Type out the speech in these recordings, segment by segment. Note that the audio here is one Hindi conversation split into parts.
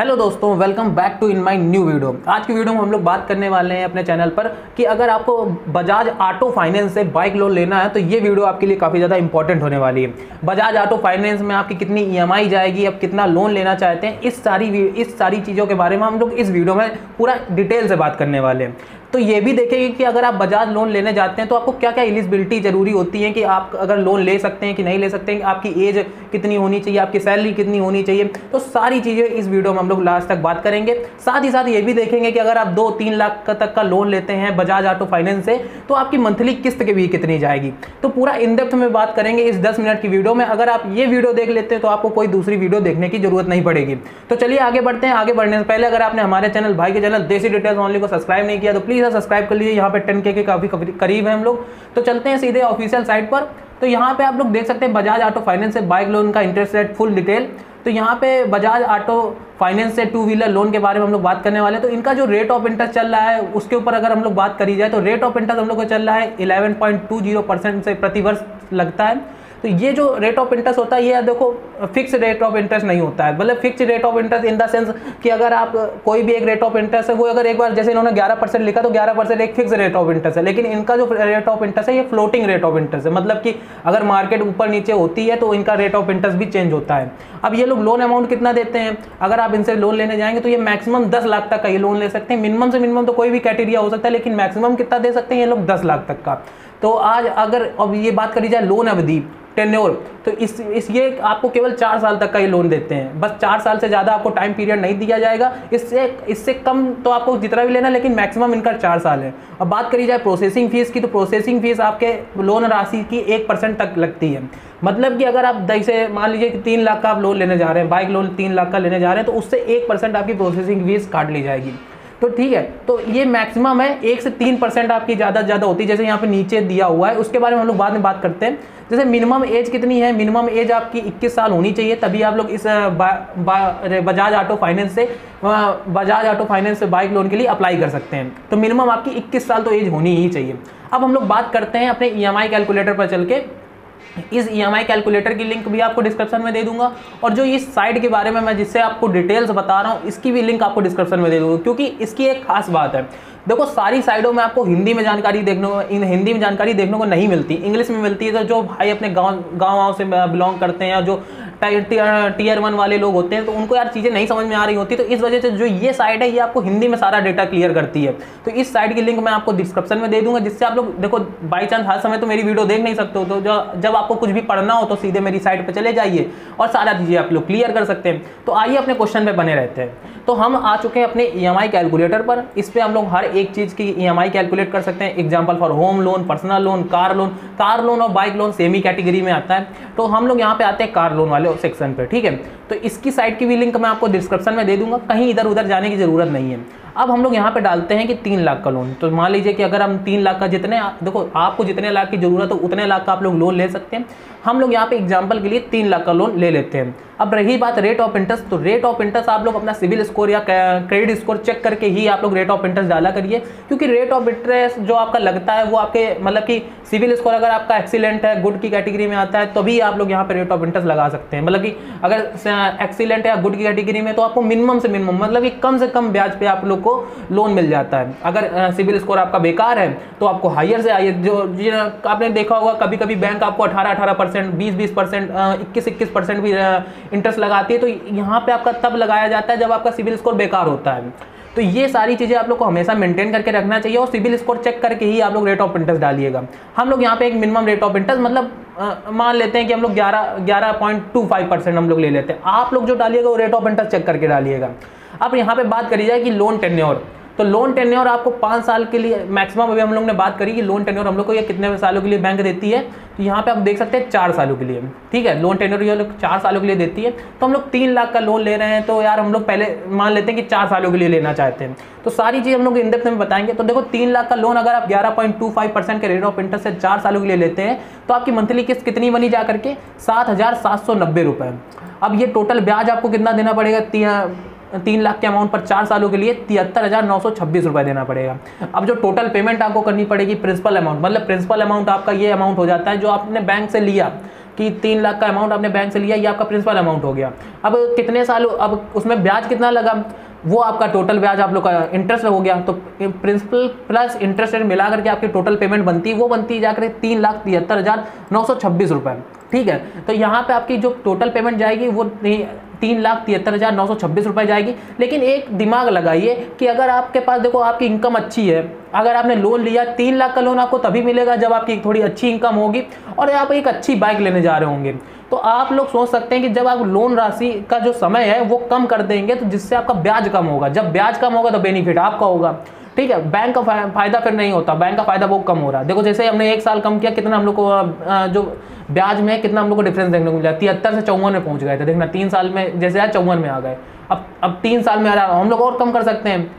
हेलो दोस्तों, welcome back to in my new video. आज की वीडियो में हम लोग बात करने वाले हैं अपने चैनल पर कि अगर आपको बजाज ऑटो फाइनेंस से बाइक लोन लेना है तो ये वीडियो आपके लिए काफ़ी ज़्यादा इंपॉर्टेंट होने वाली है। बजाज ऑटो फाइनेंस में आपकी कितनी ईएमआई जाएगी, आप कितना लोन लेना चाहते हैं, इस सारी चीज़ों के बारे में हम लोग इस वीडियो में पूरा डिटेल से बात करने वाले हैं। तो ये भी देखेंगे कि अगर आप बजाज लोन लेने जाते हैं तो आपको क्या क्या एलिजिबिलिटी ज़रूरी होती है, कि आप अगर लोन ले सकते हैं कि नहीं ले सकते हैं, आपकी एज कितनी होनी चाहिए, आपकी सैलरी कितनी होनी चाहिए। तो सारी चीज़ें इस वीडियो में हम लोग लास्ट तक बात करेंगे। साथ ही साथ ये भी देखेंगे कि अगर आप 2-3 लाख तक का लोन लेते हैं बजाज ऑटो फाइनेंस से तो आपकी मंथली किस्त के भी कितनी जाएगी। तो पूरा इनडेप्थ में बात करेंगे इस 10 मिनट की वीडियो में। अगर आप ये वीडियो देख लेते हैं तो आपको कोई दूसरी वीडियो देखने की जरूरत नहीं पड़ेगी। तो चलिए आगे बढ़ते हैं। आगे बढ़ने से पहले अगर आपने हमारे चैनल भाई के चैनल देसी डिटेल्स ऑनली को सब्सक्राइब नहीं किया तो प्लीज़ सब्सक्राइब कर लीजिए। यहाँ पर 10K के काफ़ी करीब है हम लोग। तो चलते हैं सीधे ऑफिशियल साइट पर। तो यहाँ पे आप लोग देख सकते हैं बजाज ऑटो फाइनेंस से बाइक लोन का इंटरेस्ट रेट फुल डिटेल। तो यहाँ पे बजाज ऑटो फाइनेंस से टू व्हीलर लोन के बारे में हम लोग बात करने वाले हैं। तो इनका जो रेट ऑफ इंटरेस्ट चल रहा है उसके ऊपर अगर हम लोग बात करी जाए तो रेट ऑफ इंटरेस्ट हम लोग को चल रहा है 11.20% से प्रतिवर्ष लगता है। तो ये जो रेट ऑफ इंटरेस्ट होता है ये देखो फिक्स रेट ऑफ इंटरेस्ट नहीं होता है, मतलब fix rate of interest in the sense कि अगर आप कोई भी एक रेट ऑफ इंटरेस्ट है वो अगर एक बार जैसे इन्होंने 11% लिखा तो 11% एक फिक्स रेट ऑफ इंटरेस्ट है। लेकिन इनका जो रेट ऑफ इंटरेस्ट है ये फ्लोटिंग रेट ऑफ इंटरेस्ट है, मतलब कि अगर मार्केट ऊपर नीचे होती है तो इनका रेट ऑफ इंटरेस्ट भी चेंज होता है। अब ये लोग लोन अमाउंट कितना देते हैं, अगर आप इनसे लोन लेने जाएंगे तो ये मैक्सिमम 10 लाख तक का ये लोन ले सकते हैं। मिनिमम से मिनिमम तो कोई भी कैटेगरिया हो सकता है, लेकिन मैक्सिमम कितना दे सकते हैं ये लोग 10 लाख तक का। तो आज अगर अब ये बात करी जाए लोन अवधि टेन्योर, तो ये आपको केवल 4 साल तक का ये लोन देते हैं। बस 4 साल से ज़्यादा आपको टाइम पीरियड नहीं दिया जाएगा, इससे कम तो आपको जितना भी लेना, लेकिन मैक्सिमम इनका 4 साल है। अब बात करी जाए प्रोसेसिंग फीस की, तो प्रोसेसिंग फीस आपके लोन राशि की 1% तक लगती है। मतलब कि अगर आप जैसे मान लीजिए कि 3 लाख का आप लोन लेने जा रहे हैं, बाइक लोन 3 लाख का लेने जा रहे हैं, तो उससे 1% आपकी प्रोसेसिंग फीस काट ली जाएगी। तो ठीक है, तो ये मैक्सिमम है। 1 से 3% आपकी ज़्यादा होती है, जैसे यहाँ पे नीचे दिया हुआ है, उसके बारे में हम लोग बाद में बात करते हैं। जैसे मिनिमम एज कितनी है, मिनिमम एज आपकी 21 साल होनी चाहिए, तभी आप लोग इस बजाज ऑटो फाइनेंस से बाइक लोन के लिए अप्लाई कर सकते हैं। तो मिनिमम आपकी 21 साल तो एज होनी ही चाहिए। अब हम लोग बात करते हैं अपने EMI कैलकुलेटर पर चल के। इस EMI कैलकुलेटर की लिंक भी आपको डिस्क्रिप्शन में दे दूंगा, और जो इस साइट के बारे में मैं जिससे आपको डिटेल्स बता रहा हूँ इसकी भी लिंक आपको डिस्क्रिप्शन में दे दूंगा, क्योंकि इसकी एक खास बात है। देखो सारी साइडों में आपको हिंदी में जानकारी देखने को नहीं मिलती, इंग्लिश में मिलती है। तो जो भाई अपने गाँव से बिलोंग करते हैं, जो टियर 1 वाले लोग होते हैं, तो उनको यार चीज़ें नहीं समझ में आ रही होती। तो इस वजह से जो ये साइट है ये आपको हिंदी में सारा डेटा क्लियर करती है। तो इस साइट की लिंक मैं आपको डिस्क्रिप्शन में दे दूंगा, जिससे आप लोग देखो बाई चांस हर समय तो मेरी वीडियो देख नहीं सकते हो, तो जब आपको कुछ भी पढ़ना हो तो सीधे मेरी साइट पर चले जाइए और सारा चीज़ें आप लोग क्लियर कर सकते हैं। तो आइए अपने क्वेश्चन पर बने रहते हैं। तो हम आ चुके हैं अपने EMI कैलकुलेटर पर। इस पर हम लोग हर एक चीज़ की EMI कैलकुलेट कर सकते हैं। Example for home loan, personal loan, car loan और बाइक लोन सेमी कैटेगरी में आता है। तो हम लोग यहाँ पर आते हैं कार लोन वाले सेक्शन पे। ठीक है, तो इसकी साइट की भी लिंक मैं आपको डिस्क्रिप्शन में दे दूंगा, कहीं इधर उधर जाने की जरूरत नहीं है। अब हम लोग यहाँ पे डालते हैं कि 3 लाख का लोन। तो मान लीजिए कि अगर हम 3 लाख का, जितने देखो आपको जितने लाख की जरूरत हो उतने लाख का आप लोग लोन ले सकते हैं। हम लोग यहाँ पे एग्जाम्पल के लिए 3 लाख का लोन ले लेते हैं। अब रही बात रेट ऑफ इंटरेस्ट, तो रेट ऑफ इंटरेस्ट आप लोग अपना सिबिल स्कोर या क्रेडिट स्कोर चेक करके ही आप लोग रेट ऑफ इंटरेस्ट डाला करिए, क्योंकि रेट ऑफ इंटरेस्ट जो आपका लगता है वो आपके मतलब कि सिबिल स्कोर अगर आपका एक्सीलेंट है, गुड की कैटेगरी में आता है, तभी आप लोग यहाँ पे रेट ऑफ इंटरेस्ट लगा सकते हैं। मतलब कि अगर एक्सीलेंट या गुड की कैटेगरी में तो आपको मिनिमम से मिनिमम, मतलब कि कम से कम ब्याज पर आप लोग को लोन मिल जाता है। अगर सिबिल स्कोर आपका बेकार है तो आपको हायर से हायर, जो आपने देखा होगा कभी कभी बैंक आपको 18-18%, 20-20%, 21-21% भी इंटरेस्ट लगाती है। तो यहाँ पे आपका तब लगाया जाता है जब आपका सिबिल स्कोर बेकार होता है। तो ये सारी चीज़ें आप लोग को हमेशा मेंटेन करके रखना चाहिए, और सिबिल स्कोर चेक करके ही आप लोग रेट ऑफ इंटरेस्ट डालिएगा। हम लोग यहाँ पे एक मिनिमम रेट ऑफ इंटरेस्ट मतलब मान लेते हैं कि हम लोग 11.25% हम लोग ले लेते हैं। आप लोग जो डालिएगा वो रेट ऑफ इंटरेस्ट चेक करके डालिएगा। अब यहाँ पर बात करी जाए कि लोन टेन्योर, तो लोन टेन्योर आपको 5 साल के लिए मैक्सिमम, अभी हम लोग ने बात करी कि लोन टेन्योर हम लोग को ये कितने सालों के लिए बैंक देती है। तो यहाँ पे आप देख सकते हैं 4 सालों के लिए। ठीक है, लोन टेन्योर ये लोग 4 सालों के लिए देती है। तो हम लोग 3 लाख का लोन ले रहे हैं, तो यार हम लोग पहले मान लेते हैं कि 4 सालों के लिए लेना चाहते हैं। तो सारी चीज़ हम लोग इन डेप्थ में बताएंगे। तो देखो 3 लाख का लोन अगर आप 11.25% के रेट ऑफ इंटरेस्ट से 4 सालों के लिए लेते हैं तो आपकी मंथली किस्त कितनी बनी जा करके 7,790 रुपये। अब ये टोटल ब्याज आपको कितना देना पड़ेगा, 3 लाख के अमाउंट पर 4 सालों के लिए 73,926 रुपये देना पड़ेगा। अब जो टोटल पेमेंट आपको करनी पड़ेगी प्रिंसिपल अमाउंट, मतलब प्रिंसिपल अमाउंट आपका ये अमाउंट हो जाता है जो आपने बैंक से लिया कि 3 लाख का अमाउंट आपने बैंक से लिया, ये आपका प्रिंसिपल अमाउंट हो गया। अब कितने साल, अब उसमें ब्याज कितना लगा, वो आपका टोटल ब्याज आप लोग का इंटरेस्ट हो गया। तो प्रिंसिपल प्लस इंटरेस्ट रेट मिला करके आपकी टोटल पेमेंट बनती है, वो बनती है जाकर 3,73,926 रुपये। ठीक है, तो यहाँ पे आपकी जो टोटल पेमेंट जाएगी वो 3,73,926 रुपये जाएगी। लेकिन एक दिमाग लगाइए कि अगर आपके पास, देखो आपकी इनकम अच्छी है, अगर आपने लोन लिया 3 लाख का लोन आपको तभी मिलेगा जब आपकी थोड़ी अच्छी इनकम होगी और आप एक अच्छी बाइक लेने जा रहे होंगे। तो आप लोग सोच सकते हैं कि जब आप लोन राशि का जो समय है वो कम कर देंगे तो जिससे आपका ब्याज कम होगा, जब ब्याज कम होगा तो बेनिफिट आपका होगा। ठीक है, बैंक का फायदा फिर नहीं होता, बैंक का फायदा बहुत कम हो रहा है। देखो जैसे हमने 1 साल कम किया, कितना हम लोग को जो ब्याज में कितना हम लोग को डिफरेंस देखने को मिला, 73 से 54 में पहुंच गए थे। देखना 3 साल में जैसे आज 54 में आ गए, अब 3 साल में आ रहा है, हम लोग और कम कर सकते हैं।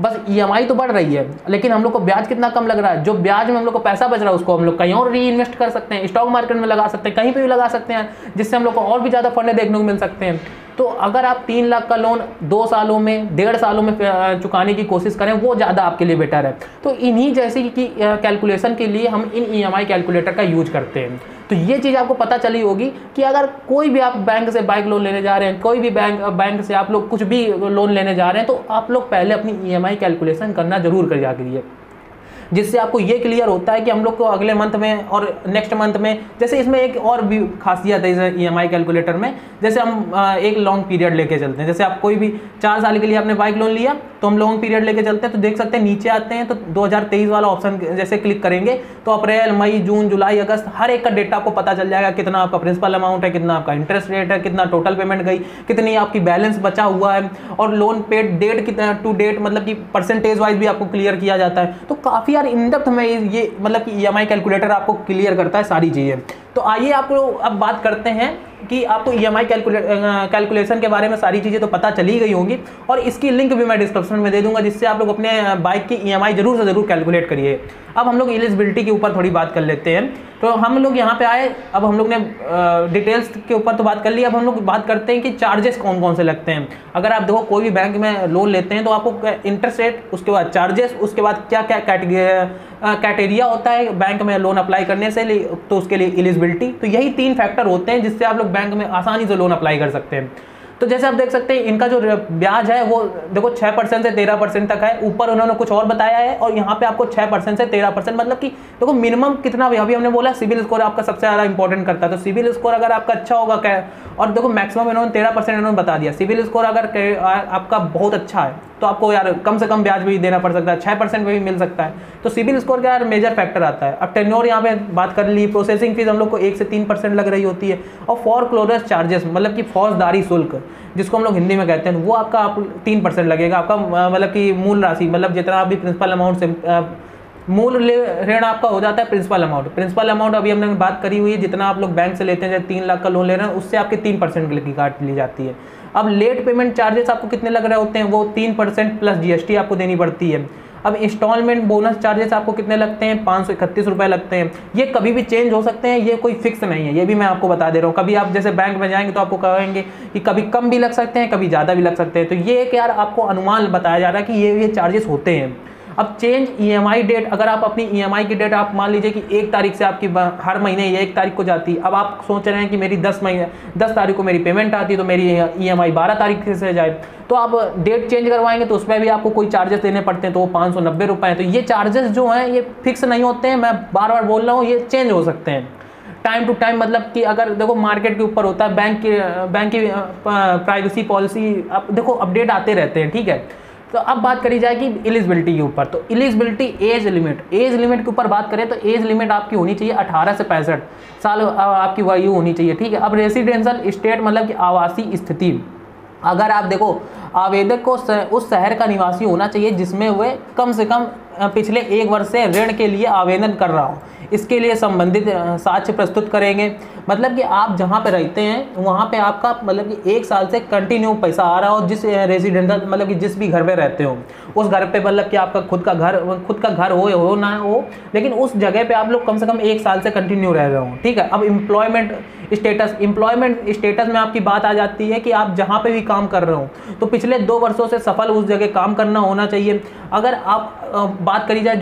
बस EMI तो बढ़ रही है लेकिन हम लोग को ब्याज कितना कम लग रहा है, जो ब्याज में हम लोग को पैसा बच रहा है उसको हम लोग कहीं और रीइन्वेस्ट कर सकते हैं, स्टॉक मार्केट में लगा सकते हैं, कहीं पे भी लगा सकते हैं, जिससे हम लोग को और भी ज़्यादा फंडे देखने को मिल सकते हैं। तो अगर आप 3 लाख का लोन 2 सालों में 1.5 सालों में चुकाने की कोशिश करें वो ज़्यादा आपके लिए बेटर है। तो इन्हीं जैसी की कैलकुलेशन के लिए हम इन EMI कैलकुलेटर का यूज करते हैं। तो ये चीज़ आपको पता चली होगी कि अगर कोई भी आप बैंक से बाइक लोन लेने जा रहे हैं, कोई भी बैंक से आप लोग कुछ भी लोन लेने जा रहे हैं, तो आप लोग पहले अपनी EMI कैलकुलेशन करना जरूर करिए जिससे आपको ये क्लियर होता है कि हम लोग को अगले मंथ में और नेक्स्ट मंथ में। जैसे इसमें एक और भी खासियत है इस EMI कैलकुलेटर में, जैसे हम एक लॉन्ग पीरियड लेके चलते हैं, जैसे आप कोई भी 4 साल के लिए आपने बाइक लोन लिया तो हम लॉन्ग पीरियड लेके चलते हैं। तो देख सकते हैं नीचे आते हैं तो 2023 वाला ऑप्शन जैसे क्लिक करेंगे तो अप्रैल, मई, जून, जुलाई, अगस्त हर एक का डेटा आपको पता चल जाएगा, कितना आपका प्रिंसिपल अमाउंट है, कितना आपका इंटरेस्ट रेट है, कितना टोटल पेमेंट गई, कितनी आपकी बैलेंस बचा हुआ है और लोन पेड डेट कितना टू डेट, मतलब कि परसेंटेज वाइज भी आपको क्लियर किया जाता है। तो काफ़ी यार इन डेप्थ में ये मतलब कि EMI कैलकुलेटर आपको क्लियर करता है सारी चीज़ें। तो आइए आपको अब बात करते हैं कि आपको EMI कैलकुलेशन के बारे में सारी चीज़ें तो पता चली गई होंगी और इसकी लिंक भी मैं डिस्क्रिप्शन में दे दूंगा, जिससे आप लोग अपने बाइक की EMI ज़रूर से ज़रूर कैलकुलेट करिए। अब हम लोग एलिजिबिलिटी के ऊपर थोड़ी बात कर लेते हैं। तो हम लोग यहाँ पे आए, अब हम लोग ने डिटेल्स के ऊपर तो बात कर ली, अब हम लोग बात करते हैं कि चार्जेस कौन कौन से लगते हैं। अगर आप देखो कोई भी बैंक में लोन लेते हैं तो आपको इंटरेस्ट रेट, उसके बाद चार्जेस, उसके बाद क्या क्या क्राइटेरिया होता है बैंक में लोन अप्लाई करने से तो उसके लिए एलिजिबिलिटी, तो यही 3 फैक्टर होते हैं जिससे आप लोग बैंक में आसानी से लोन अप्लाई कर सकते हैं। तो जैसे आप देख सकते हैं इनका जो ब्याज है वो देखो 6% से 13% तक है, ऊपर उन्होंने कुछ और बताया है और यहाँ पे आपको 6% से 13%, मतलब कि देखो मिनिमम कितना, अभी हमने बोला सिबिल स्कोर आपका सबसे ज़्यादा इंपॉर्टेंट करता है। तो सिबिल स्कोर अगर आपका अच्छा होगा क्या, और देखो मैक्सिमम इन्होंने 13% इन्होंने बता दिया। सिबिल स्कोर अगर आपका बहुत अच्छा है तो आपको यार कम से कम ब्याज भी देना पड़ सकता है, 6% में भी मिल सकता है। तो सिबिल स्कोर का यार मेजर फैक्टर आता है। अब टेन्योर यहाँ पे बात कर ली, प्रोसेसिंग फीस हम लोग को 1 से 3% लग रही होती है और फॉरक्लोजर चार्जेस मतलब कि फौजदारी शुल्क जिसको हम लोग हिंदी में कहते हैं वो आपका 3% लगेगा आपका, मतलब कि मूल राशि, मतलब जितना आप भी प्रिंसिपल अमाउंट से मूल ऋण आपका हो जाता है प्रिंसिपल अमाउंट। अभी हमने बात करी हुई है जितना आप लोग बैंक से लेते हैं, जैसे 3 लाख का लोन ले रहे हैं उससे आपके 3% की काट ली जाती है। अब लेट पेमेंट चार्जेस आपको कितने लग रहे होते हैं, वो 3% प्लस GST आपको देनी पड़ती है। अब इंस्टॉलमेंट बोनस चार्जेस आपको कितने लगते हैं, 531 रुपये लगते हैं। ये कभी भी चेंज हो सकते हैं, ये कोई फिक्स नहीं है, ये भी मैं आपको बता दे रहा हूँ। कभी आप जैसे बैंक में जाएंगे तो आपको कहेंगे कि कभी कम भी लग सकते हैं, कभी ज़्यादा भी लग सकते हैं। तो ये एक यार आपको अनुमान बताया जा रहा है कि ये चार्जेस होते हैं। अब चेंज EMI डेट, अगर आप अपनी EMI की डेट आप मान लीजिए कि 1 तारीख से आपकी हर महीने ये 1 तारीख को जाती है। अब आप सोच रहे हैं कि मेरी 10 तारीख को मेरी पेमेंट आती है तो मेरी EMI 12 तारीख से जाए, तो आप डेट चेंज करवाएंगे तो उसमें भी आपको कोई चार्जेस देने पड़ते हैं, तो वो 590 रुपये हैं। तो ये चार्जेस जो हैं ये फिक्स नहीं होते हैं, मैं बार बार बोल रहा हूँ, ये चेंज हो सकते हैं टाइम टू टाइम। मतलब कि अगर देखो मार्केट के ऊपर होता है, बैंक की प्राइवेसी पॉलिसी आप देखो अपडेट आते रहते हैं। ठीक है, तो अब बात करी जाएगी एलिजिबिलिटी के ऊपर। तो एलिजिबिलिटी एज लिमिट के ऊपर बात करें तो एज लिमिट आपकी होनी चाहिए 18 से 65 साल आपकी आयु होनी चाहिए। ठीक है, अब रेसिडेंशियल स्टेट मतलब कि आवासीय स्थिति, अगर आप देखो आवेदक को उस शहर का निवासी होना चाहिए जिसमें वह कम से कम पिछले 1 वर्ष से ऋण के लिए आवेदन कर रहा हो। इसके लिए संबंधित साक्ष्य प्रस्तुत करेंगे, मतलब कि आप जहां पे रहते हैं वहां पे आपका मतलब कि 1 साल से कंटिन्यू पैसा आ रहा हो, जिस रेजिडेंशियल मतलब कि जिस भी घर पे रहते हो उस घर पे, मतलब कि आपका खुद का घर हो ना हो, लेकिन उस जगह पे आप लोग कम से कम 1 साल से कंटिन्यू रह रहे हो। ठीक है, अब एम्प्लॉयमेंट स्टेटस, एम्प्लॉयमेंट स्टेटस में आपकी बात आ जाती है कि आप जहाँ पे भी काम कर रहे हो तो पिछले 2 वर्षों से सफल उस जगह काम करना होना चाहिए। अगर आप बात करी जाए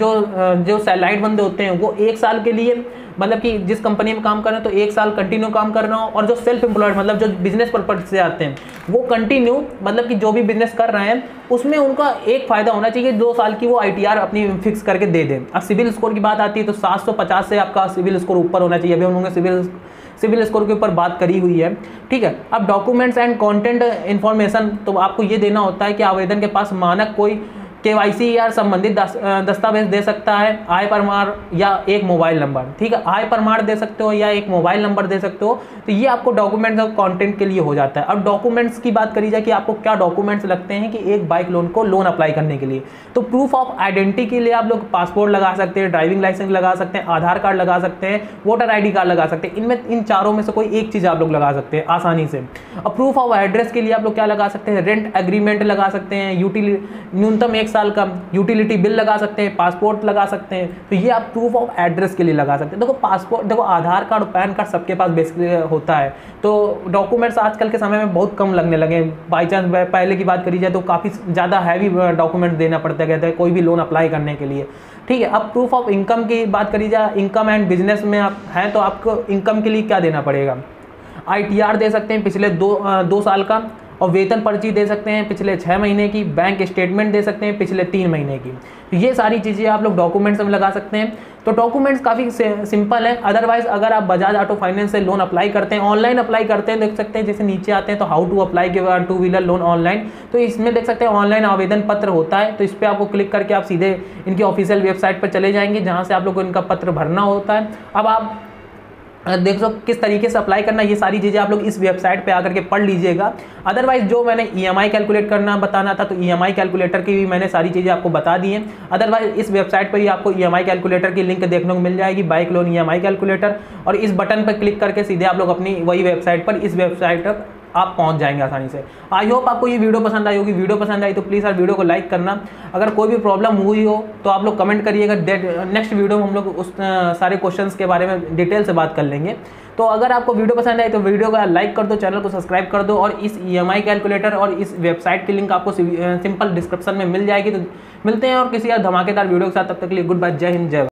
जो सैलाइट बंदे होते हैं वो 1 साल के लिए, मतलब कि जिस कंपनी में काम कर रहे हो तो 1 साल कंटिन्यू काम कर रहा हो, और जो सेल्फ एम्प्लॉयड मतलब जो बिजनेस पर्पज से आते हैं वो कंटिन्यू मतलब कि जो भी बिजनेस कर रहे हैं उसमें उनका एक फ़ायदा होना चाहिए 2 साल की वो ITR अपनी फिक्स करके दे दें। अब सिविल स्कोर की बात आती है तो 750 से आपका सिविल स्कोर ऊपर होना चाहिए। अभी हम लोगों ने सिविल स्कोर के ऊपर बात करी हुई है, ठीक है। अब डॉक्यूमेंट्स एंड कॉन्टेंट इन्फॉर्मेशन, तो आपको ये देना होता है कि आवेदन के पास मानक कोई KYC या संबंधित दस्तावेज दे सकता है, आय प्रमाण या एक मोबाइल नंबर, ठीक है। आय प्रमाण दे सकते हो या एक मोबाइल नंबर दे सकते हो, तो ये आपको डॉक्यूमेंट्स और कंटेंट के लिए हो जाता है। अब डॉक्यूमेंट्स की बात करी जाए कि आपको क्या डॉक्यूमेंट्स लगते हैं कि एक बाइक लोन को लोन अप्लाई करने के लिए, तो प्रूफ ऑफ आइडेंटिटी के लिए आप लोग पासपोर्ट लगा सकते हैं, ड्राइविंग लाइसेंस लगा सकते हैं, आधार कार्ड लगा सकते हैं, वोटर ID कार्ड लगा सकते हैं। इन चारों में से कोई एक चीज़ आप लोग लगा सकते हैं आसानी से। और प्रूफ ऑफ एड्रेस के लिए आप लोग क्या लगा सकते हैं, रेंट एग्रीमेंट लगा सकते हैं, न्यूनतम 1 साल का यूटिलिटी बिल लगा सकते हैं, पासपोर्ट लगा सकते हैं, तो ये आप प्रूफ ऑफ एड्रेस के लिए लगा सकते हैं। देखो पासपोर्ट, देखो आधार कार्ड, पैन कार्ड सबके पास बेसिकली होता है, तो डॉक्यूमेंट्स आजकल के समय में बहुत कम लगने लगे। बाई चांस पहले की बात करी जाए तो काफ़ी ज़्यादा हैवी डॉक्यूमेंट देना पड़ता है कोई भी लोन अप्लाई करने के लिए, ठीक है। अब प्रूफ ऑफ इनकम की बात करी जाए, इनकम एंड बिजनेस में आप हैं तो आपको इनकम के लिए क्या देना पड़ेगा, ITR दे सकते हैं पिछले 2 साल का, और वेतन पर्ची दे सकते हैं पिछले 6 महीने की, बैंक स्टेटमेंट दे सकते हैं पिछले 3 महीने की। तो ये सारी चीज़ें आप लोग डॉक्यूमेंट्स में लगा सकते हैं। तो डॉक्यूमेंट्स काफ़ी सिंपल है। अदरवाइज अगर आप बजाज ऑटो फाइनेंस से लोन अप्लाई करते हैं, ऑनलाइन अप्लाई करते हैं, देख सकते हैं जैसे नीचे आते हैं तो हाउ टू अप्लाई के बाद 2-व्हीलर लोन ऑनलाइन, तो इसमें देख सकते हैं ऑनलाइन आवेदन पत्र होता है, तो इस पर आपको क्लिक करके आप सीधे इनकी ऑफिशियल वेबसाइट पर चले जाएंगे जहाँ से आप लोग को इनका पत्र भरना होता है। अब आप देख सो किस तरीके से अप्लाई करना, ये सारी चीज़ें आप लोग इस वेबसाइट पे आकर के पढ़ लीजिएगा। अदरवाइज जो मैंने EMI कैलकुलेट करना बताना था तो EMI कैलकुलेटर की भी मैंने सारी चीज़ें आपको बता दी हैं। अदरवाइज इस वेबसाइट पर ही आपको EMI कैलकुलेटर की लिंक देखने को मिल जाएगी, बाइक लोन EMI कैलकुलेटर, और इस बटन पर क्लिक करके सीधे आप लोग अपनी वही वेबसाइट पर आप पहुंच जाएंगे आसानी से। आई होप आपको ये वीडियो पसंद आई होगी। वीडियो पसंद आई तो प्लीज़ यार वीडियो को लाइक करना। अगर कोई भी प्रॉब्लम हुई हो तो आप लोग कमेंट करिएगा, नेक्स्ट वीडियो में हम लोग उस सारे क्वेश्चंस के बारे में डिटेल से बात कर लेंगे। तो अगर आपको वीडियो पसंद आई तो वीडियो का लाइक कर दो, चैनल को सब्सक्राइब कर दो, और इस EMI कैलकुलेटर और इस वेबसाइट की लिंक आपको सिंपल डिस्क्रिप्शन में मिल जाएगी। तो मिलते हैं और किसी यार धमाकेदार वीडियो के साथ, तब तक के लिए गुड बाय, जय हिंद, जय भारत।